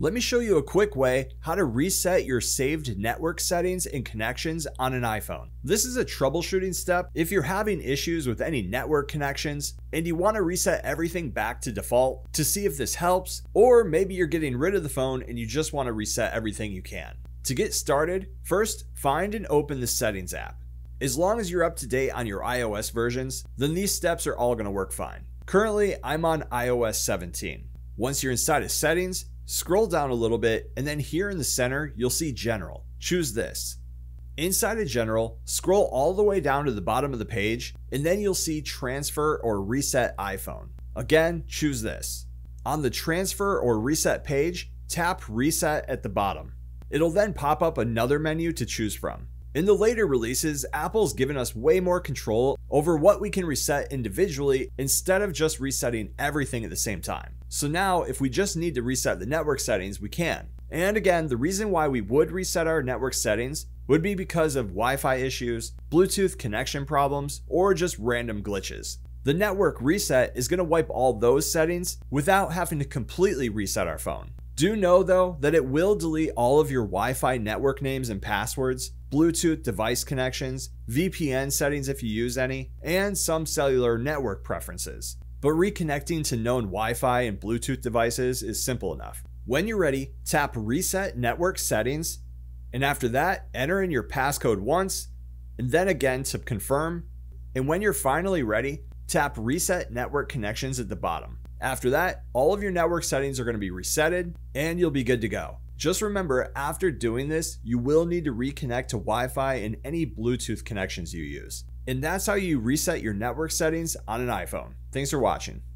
Let me show you a quick way how to reset your saved network settings and connections on an iPhone. This is a troubleshooting step if you're having issues with any network connections and you want to reset everything back to default to see if this helps, or maybe you're getting rid of the phone and you just want to reset everything you can. To get started, first find and open the Settings app. As long as you're up to date on your iOS versions, then these steps are all going to work fine. Currently, I'm on iOS 17. Once you're inside of Settings, scroll down a little bit, and then here in the center, you'll see General. Choose this. Inside of General, scroll all the way down to the bottom of the page, and then you'll see Transfer or Reset iPhone. Again, choose this. On the Transfer or Reset page, tap Reset at the bottom. It'll then pop up another menu to choose from. In the later releases, Apple's given us way more control over what we can reset individually instead of just resetting everything at the same time. So now, if we just need to reset the network settings, we can. And again, the reason why we would reset our network settings would be because of Wi-Fi issues, Bluetooth connection problems, or just random glitches. The network reset is going to wipe all those settings without having to completely reset our phone. Do know though that it will delete all of your Wi-Fi network names and passwords, Bluetooth device connections, VPN settings if you use any, and some cellular network preferences. But reconnecting to known Wi-Fi and Bluetooth devices is simple enough. When you're ready, tap Reset Network Settings, and after that, enter in your passcode once, and then again to confirm. And when you're finally ready, tap Reset Network Connections at the bottom. After that, all of your network settings are going to be resetted and you'll be good to go. Just remember, after doing this, you will need to reconnect to Wi-Fi and any Bluetooth connections you use. And that's how you reset your network settings on an iPhone. Thanks for watching.